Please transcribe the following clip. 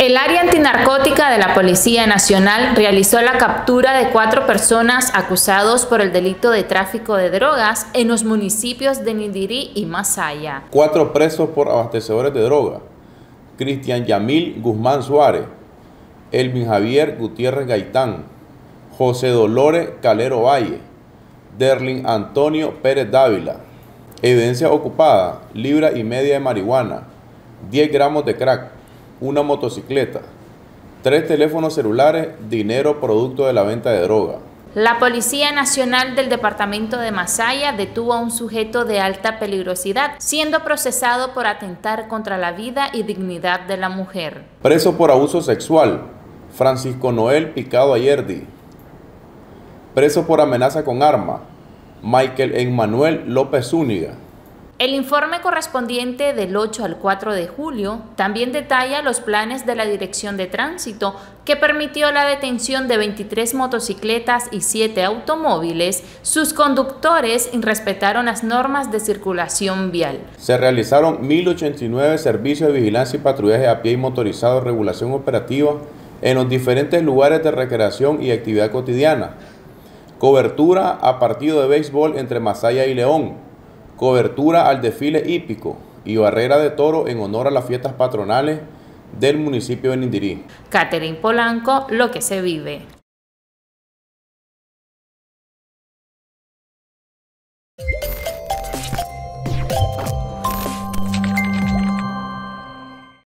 El área antinarcótica de la Policía Nacional realizó la captura de 4 personas acusados por el delito de tráfico de drogas en los municipios de Nindirí y Masaya. 4 presos por abastecedores de droga: Cristian Yamil Guzmán Suárez, Elvin Javier Gutiérrez Gaitán, José Dolores Calero Valle, Derlin Antonio Pérez Dávila. Evidencia ocupada: 1,5 libras de marihuana, 10 gramos de crack, una motocicleta, 3 teléfonos celulares, dinero producto de la venta de droga. La Policía Nacional del Departamento de Masaya detuvo a un sujeto de alta peligrosidad, siendo procesado por atentar contra la vida y dignidad de la mujer. Preso por abuso sexual: Francisco Noel Picado Ayerdi. Preso por amenaza con arma: Michael Emmanuel López Zúñiga. El informe correspondiente del 8 al 4 de julio también detalla los planes de la Dirección de Tránsito, que permitió la detención de 23 motocicletas y 7 automóviles. Sus conductores respetaron las normas de circulación vial. Se realizaron 1.089 servicios de vigilancia y patrullaje a pie y motorizado de regulación operativa en los diferentes lugares de recreación y actividad cotidiana. Cobertura a partido de béisbol entre Masaya y León. Cobertura al desfile hípico y barrera de toro en honor a las fiestas patronales del municipio de Nindirí. Catherine Polanco, Lo que se vive.